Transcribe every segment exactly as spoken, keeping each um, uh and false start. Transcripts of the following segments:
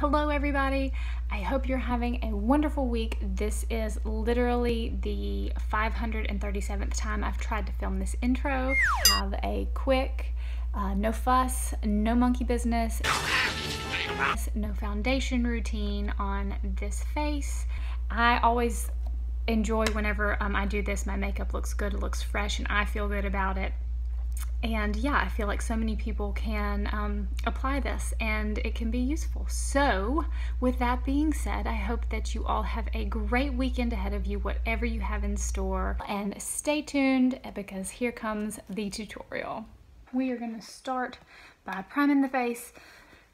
Hello everybody, I hope you're having a wonderful week. This is literally the five hundred thirty-seventh time I've tried to film this intro. Have a quick, uh, no fuss, no monkey business, no foundation routine on this face. I always enjoy whenever um, I do this, my makeup looks good, looks fresh, and I feel good about it. And yeah, I feel like so many people can um, apply this and it can be useful. So with that being said, I hope that you all have a great weekend ahead of you, whatever you have in store, and stay tuned because here comes the tutorial. We are gonna start by priming the face.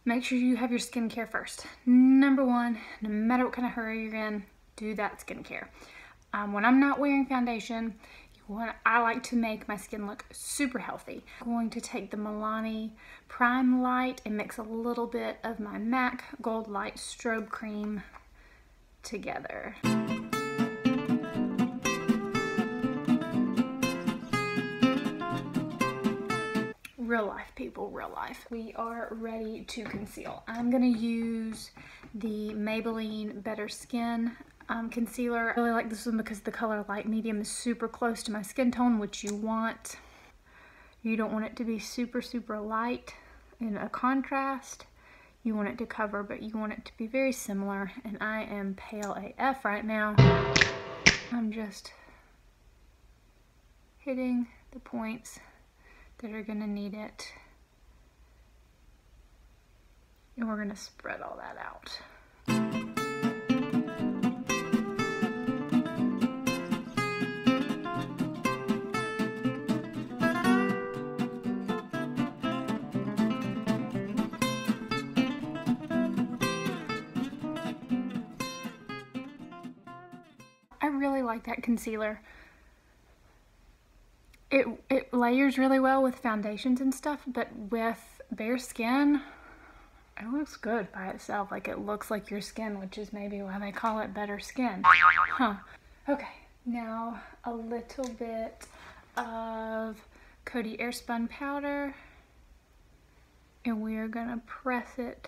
Make sure you have your skincare first. Number one, no matter what kind of hurry you're in, do that skincare. Um, when I'm not wearing foundation, What I like to make my skin look super healthy. I'm going to take the Milani Prime Light and mix a little bit of my MAC Gold Light Strobe Cream together. Real life, people, real life. We are ready to conceal. I'm gonna use the Maybelline Better Skin Um, concealer. I really like this one because the color light medium is super close to my skin tone, which you want. You don't want it to be super, super light in a contrast. You want it to cover, but you want it to be very similar. And I am pale A F right now. I'm just hitting the points that are gonna need it. And we're gonna spread all that out. Like that concealer, it it layers really well with foundations and stuff, but with bare skin it looks good by itself. Like, it looks like your skin, which is maybe why they call it better skin, huh? Okay, now a little bit of Coty Airspun powder, and we're gonna press it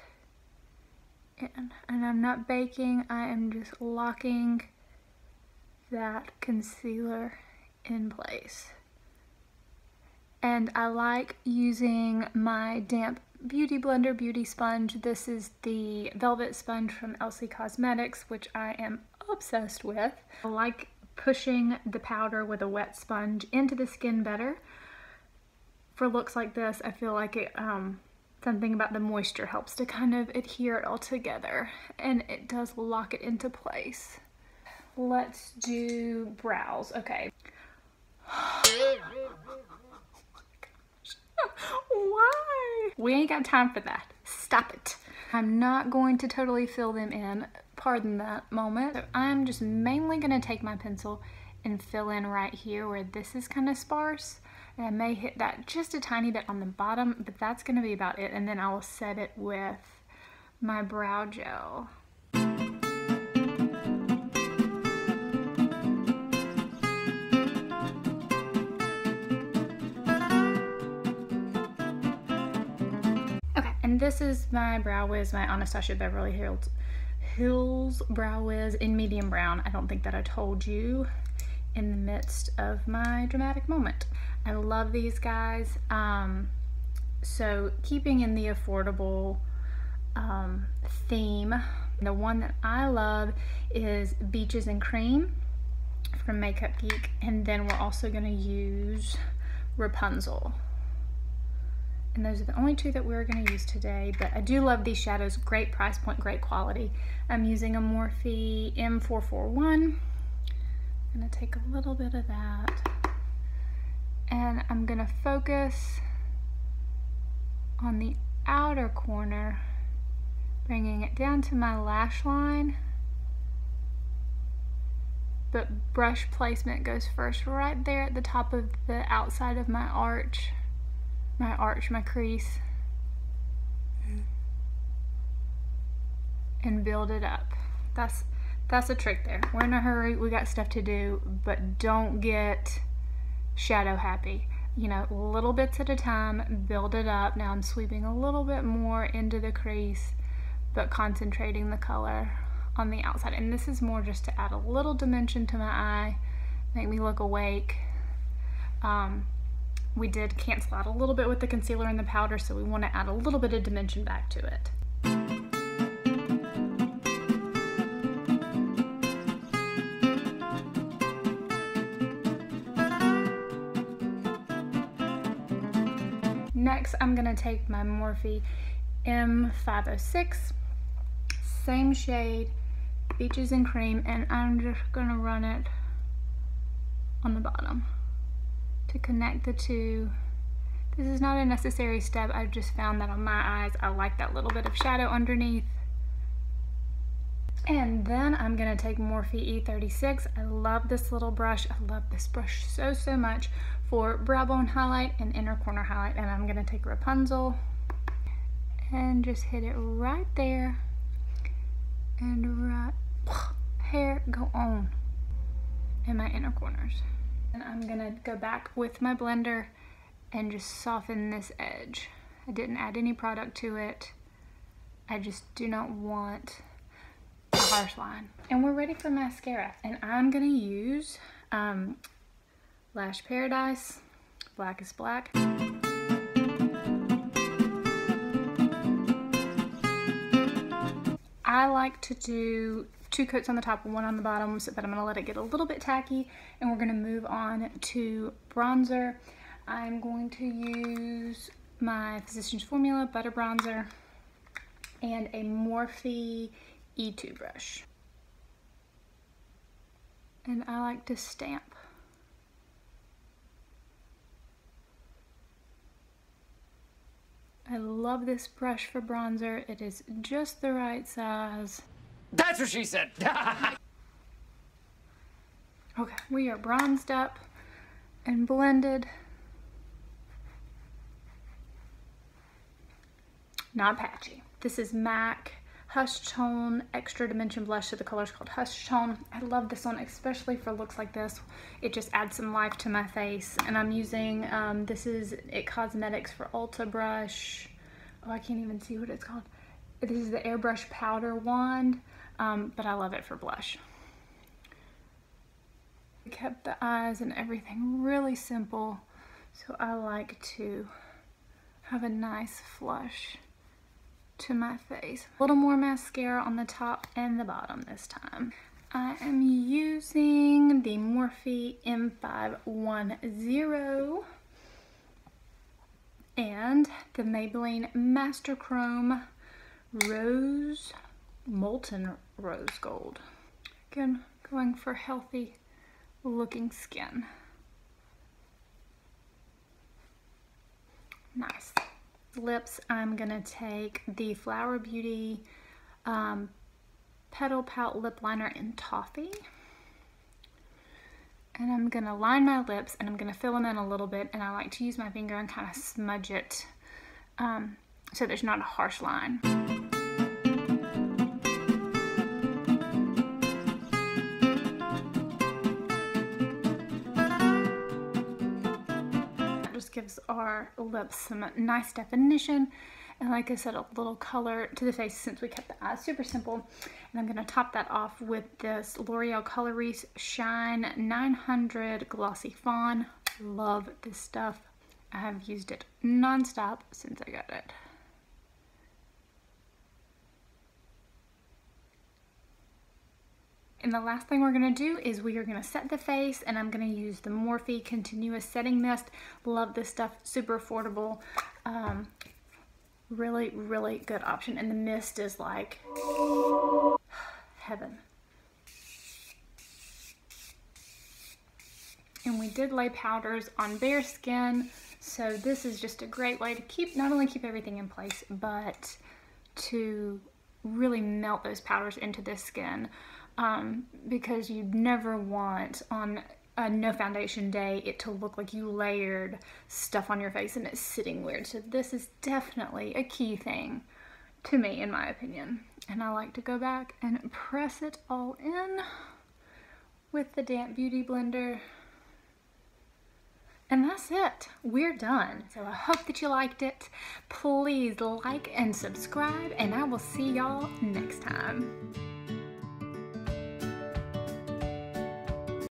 in. And I'm not baking, I am just locking that concealer in place. And I like using my damp beauty blender beauty sponge. This is the velvet sponge from Elsie Cosmetics, which I am obsessed with. I like pushing the powder with a wet sponge into the skin better for looks like this. I feel like it um something about the moisture helps to kind of adhere it all together, and it does lock it into place. Let's do brows. Okay. Oh my gosh. Why? We ain't got time for that. Stop it. I'm not going to totally fill them in. Pardon that moment. So I'm just mainly going to take my pencil and fill in right here where this is kind of sparse. And I may hit that just a tiny bit on the bottom, but that's going to be about it. And then I will set it with my brow gel. This is my Brow Wiz, my Anastasia Beverly Hills, Hills Brow Wiz in medium brown. I don't think that I told you in the midst of my dramatic moment. I love these guys. Um, so keeping in the affordable um, theme, the one that I love is Beaches and Cream from Makeup Geek. And then we're also gonna use Rapunzle. And those are the only two that we're going to use today, but I do love these shadows. Great price point, great quality. I'm using a Morphe M four forty-one. I'm going to take a little bit of that, and I'm going to focus on the outer corner, bringing it down to my lash line, but brush placement goes first right there at the top of the outside of my arch. My arch, my crease, and build it up. That's that's a trick there. We're in a hurry, we got stuff to do, but don't get shadow happy. You know, little bits at a time, build it up. Now I'm sweeping a little bit more into the crease, but concentrating the color on the outside. And this is more just to add a little dimension to my eye, make me look awake. Um, we did cancel out a little bit with the concealer and the powder, so we want to add a little bit of dimension back to it. Next, I'm going to take my Morphe M five oh six, same shade, Beaches and Cream, and I'm just going to run it on the bottom to connect the two. This is not a necessary step. I've just found that on my eyes, I like that little bit of shadow underneath. And then I'm going to take Morphe E thirty-six. I love this little brush. I love this brush so, so much for brow bone highlight and inner corner highlight. And I'm going to take Rapunzle and just hit it right there. And right, hair, go on in my inner corners. And I'm going to go back with my blender and just soften this edge. I didn't add any product to it. I just do not want a harsh line. And we're ready for mascara. And I'm going to use um, Lash Paradise, Black is Black. I like to do two coats on the top, one on the bottom, so that I'm going to let it get a little bit tacky, and we're going to move on to bronzer. I'm going to use my Physician's Formula Butter Bronzer and a Morphe E two brush. And I like to stamp. I love this brush for bronzer. It is just the right size. That's what she said. Okay, we are bronzed up and blended. Not patchy. This is MAC Hush Tone Extra Dimension Blush, so the color is called Hush Tone. I love this one, especially for looks like this. It just adds some life to my face. And I'm using, um, this is I T Cosmetics for Ulta brush. Oh, I can't even see what it's called. This is the Airbrush Powder Wand, um, but I love it for blush. We kept the eyes and everything really simple, so I like to have a nice flush to my face. A little more mascara on the top and the bottom this time. I am using the Morphe M five ten and the Maybelline Master Chrome Rose, Molten Rose Gold. Again, going for healthy looking skin. Nice. Lips, I'm gonna take the Flower Beauty um, Petal Pout Lip Liner in Toffee, and I'm gonna line my lips, and I'm gonna fill them in a little bit, and I like to use my finger and kind of smudge it um, so there's not a harsh line. Gives our lips some nice definition, and like I said, a little color to the face since we kept the eyes super simple. And I'm going to top that off with this L'Oreal Colour Riche Shine nine hundred Glossy Fawn. Love this stuff. I have used it non-stop since I got it. And the last thing we're going to do is we are going to set the face, and I'm going to use the Morphe Continuous Setting Mist. Love this stuff. Super affordable. Um, really, really good option. And the mist is like heaven. And we did lay powders on bare skin, so this is just a great way to keep, not only keep everything in place, but to really melt those powders into this skin. Um, because you never want on a no foundation day it to look like you layered stuff on your face and it's sitting weird. So this is definitely a key thing to me, in my opinion. And I like to go back and press it all in with the damp beauty blender. And that's it. We're done. So I hope that you liked it. Please like and subscribe, and I will see y'all next time.